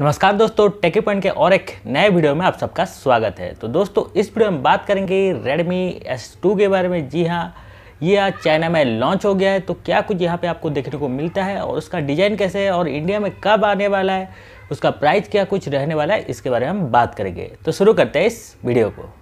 नमस्कार दोस्तों, टेकी पॉइंट के और एक नए वीडियो में आप सबका स्वागत है। तो दोस्तों, इस वीडियो में बात करेंगे Redmi S2 के बारे में। जी हाँ, ये आज चाइना में लॉन्च हो गया है। तो क्या कुछ यहाँ पे आपको देखने को मिलता है और उसका डिज़ाइन कैसे है और इंडिया में कब आने वाला है, उसका प्राइस क्या कुछ रहने वाला है, इसके बारे में हम बात करेंगे। तो शुरू करते हैं इस वीडियो को।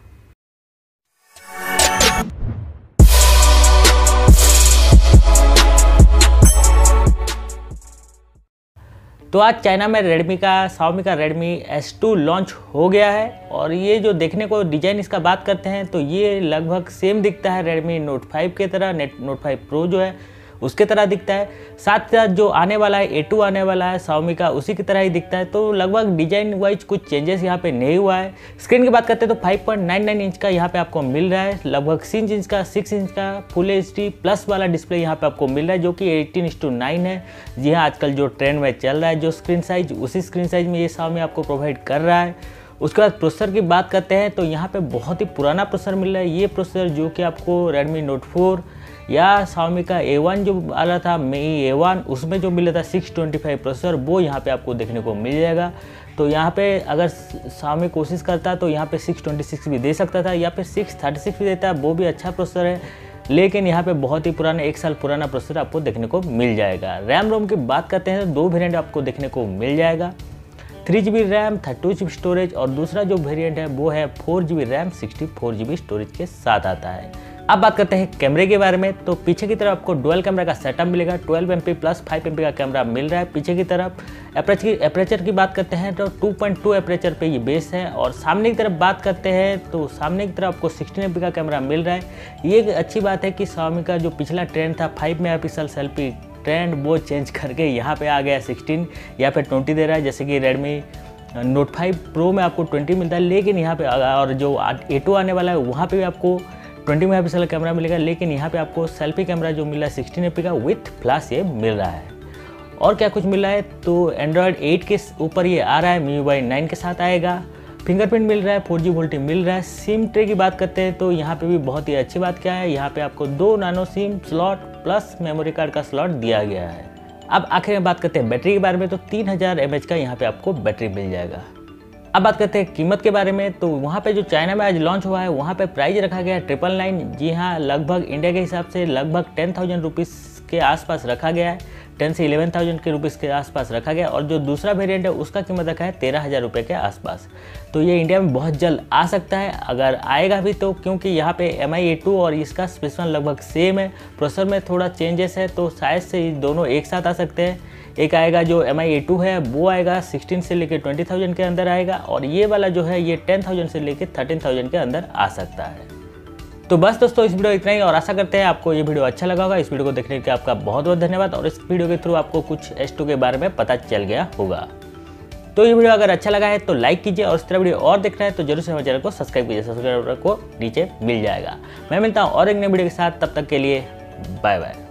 तो आज चाइना में Xiaomi का Redmi S2 लॉन्च हो गया है और ये जो देखने को डिज़ाइन इसका बात करते हैं तो ये लगभग सेम दिखता है Redmi Note 5 के तरह, Note 5 Pro जो है उसके तरह दिखता है। साथ साथ जो आने वाला है A2 आने वाला है Xiaomi का, उसी की तरह ही दिखता है। तो लगभग डिज़ाइन वाइज कुछ चेंजेस यहाँ पे नहीं हुआ है। स्क्रीन की बात करते हैं तो 5.99 इंच का यहाँ पे आपको मिल रहा है, लगभग 6 इंच का फुल HD प्लस वाला डिस्प्ले यहाँ पे आपको मिल रहा है, जो कि 18:9 है। जी हाँ, आजकल जो ट्रेंड में चल रहा है जो स्क्रीन साइज, उसी स्क्रीन साइज में ये Xiaomi आपको प्रोवाइड कर रहा है। उसके बाद प्रोसेसर की बात करते हैं तो यहाँ पे बहुत ही पुराना प्रोसेसर मिल रहा है। ये प्रोसेसर जो कि आपको Redmi Note 4 या Xiaomi का A1 जो आ रहा था, mi A1, उसमें जो मिला था 625 प्रोसेसर, वो यहाँ पे आपको देखने को मिल जाएगा। तो यहाँ पे अगर Xiaomi कोशिश करता तो यहाँ पे 626 भी दे सकता था या फिर 636 भी देता, वो भी अच्छा प्रोसेसर है। लेकिन यहाँ पे बहुत ही पुराना, 1 साल पुराना प्रोसेसर आपको देखने को मिल जाएगा। रैम रोम की बात करते हैं तो 2 वेरिएंट आपको देखने को मिल जाएगा, 3 GB रैम 32 GB स्टोरेज, और दूसरा जो वेरिएंट है वो है 4 GB रैम 64 GB स्टोरेज के साथ आता है। अब बात करते हैं कैमरे के बारे में। तो पीछे की तरफ आपको डुअल कैमरा का सेटअप मिलेगा, 12MP प्लस 5MP का कैमरा मिल रहा है पीछे की तरफ। अपर्चर की बात करते हैं तो 2.2 अपर्चर पे ये बेस है, और सामने की तरफ बात करते हैं तो सामने की तरफ आपको 16MP का कैमरा मिल रहा है। ये एक अच्छी बात है कि Xiaomi का जो पिछला ट्रेंड था 5 MP सेल्फी ट्रेंड, वो चेंज करके यहाँ पे आ गया 16 या फिर 20 दे रहा है। जैसे कि Redmi Note 5 Pro में आपको 20 मिलता है, लेकिन यहाँ पे और जो A2 आने वाला है वहाँ पे भी आपको 20 MP कैमरा मिलेगा, लेकिन यहाँ पे आपको सेल्फी कैमरा जो मिला है 16MP का विथ फ्लैश ये मिल रहा है। और क्या कुछ मिला है तो एंड्रॉयड 8 के ऊपर ये आ रहा है, MIUI 9 के साथ आएगा, फिंगरप्रिंट मिल रहा है, 4G वोल्टेज मिल रहा है। सिम ट्रे की बात करते हैं तो यहाँ पे भी बहुत ही अच्छी बात क्या है, यहाँ पे आपको 2 nano sim slot plus memory card का स्लॉट दिया गया है। अब आखिर में बात करते हैं बैटरी के बारे में, तो 3000 mAh का यहाँ पे आपको बैटरी मिल जाएगा। अब बात करते हैं कीमत के बारे में। तो वहाँ पे जो चाइना में आज लॉन्च हुआ है वहाँ पे प्राइस रखा गया है 999। जी हाँ, लगभग इंडिया के हिसाब से लगभग 10,000 रुपीज़ के आसपास रखा गया है, 10 से 11,000 के रुपीज़ के आसपास रखा गया। और जो दूसरा वेरिएंट है उसका कीमत रखा है 13,000 रुपये के आसपास। तो ये इंडिया में बहुत जल्द आ सकता है, अगर आएगा भी तो, क्योंकि यहाँ पे MI A2 और इसका स्पेसिफिकेशन लगभग सेम है, प्रोसेसर में थोड़ा चेंजेस है, तो शायद से दोनों एक साथ आ सकते हैं। एक आएगा जो MI A2 है, वो आएगा 16 से लेकर 20,000 के अंदर आएगा, और ये वाला जो है ये 10,000 से लेकर 13,000 के अंदर आ सकता है। तो बस दोस्तों, इस वीडियो इतना ही, और आशा करते हैं आपको ये वीडियो अच्छा लगा होगा। इस वीडियो को देखने के आपका बहुत बहुत धन्यवाद, और इस वीडियो के थ्रू आपको कुछ S2 के बारे में पता चल गया होगा। तो ये वीडियो अगर अच्छा लगा है तो लाइक कीजिए, और इस तरह वीडियो और देखना है तो जरूर से हमारे चैनल को सब्सक्राइब कीजिए, सब्सक्राइब को नीचे मिल जाएगा। मैं मिलता हूँ और एक नई वीडियो के साथ, तब तक के लिए बाय बाय।